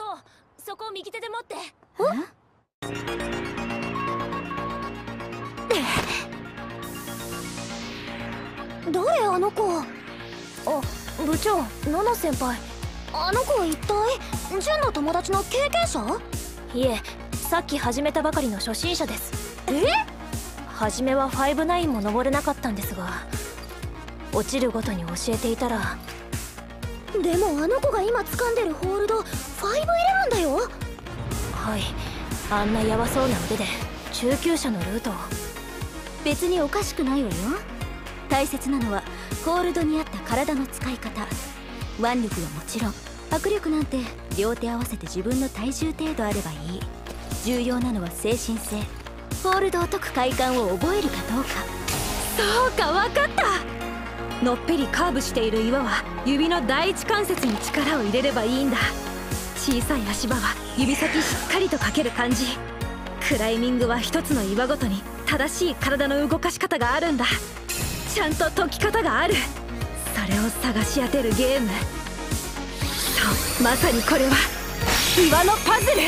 そう、そこを右手で持って。誰あの子。あ、部長、ナナ先輩。あの子一体純の友達の経験者？いえ、さっき始めたばかりの初心者です。初めは5-9も登れなかったんですが、落ちるごとに教えていたら。でもあの子が今掴んでるホールド5-11だよ。はい、あんなやばそうな腕で中級者のルートを。別におかしくないわよ。大切なのはホールドに合った体の使い方。腕力はもちろん、握力なんて両手合わせて自分の体重程度あればいい。重要なのは精神性。ホールドを解く快感を覚えるかどうか。そうか、分かった。のっぺりカーブしている岩は指の第一関節に力を入れればいいんだ。小さい足場は指先しっかりとかける感じ。クライミングは一つの岩ごとに正しい体の動かし方があるんだ。ちゃんと解き方がある。それを探し当てるゲーム。そう、まさにこれは岩のパズル。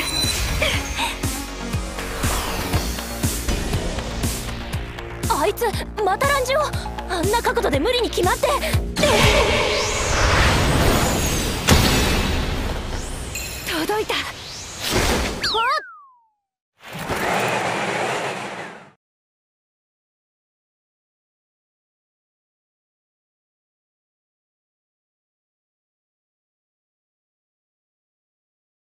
あいつまたランジを。あんな角度で無理に決まって。届いた。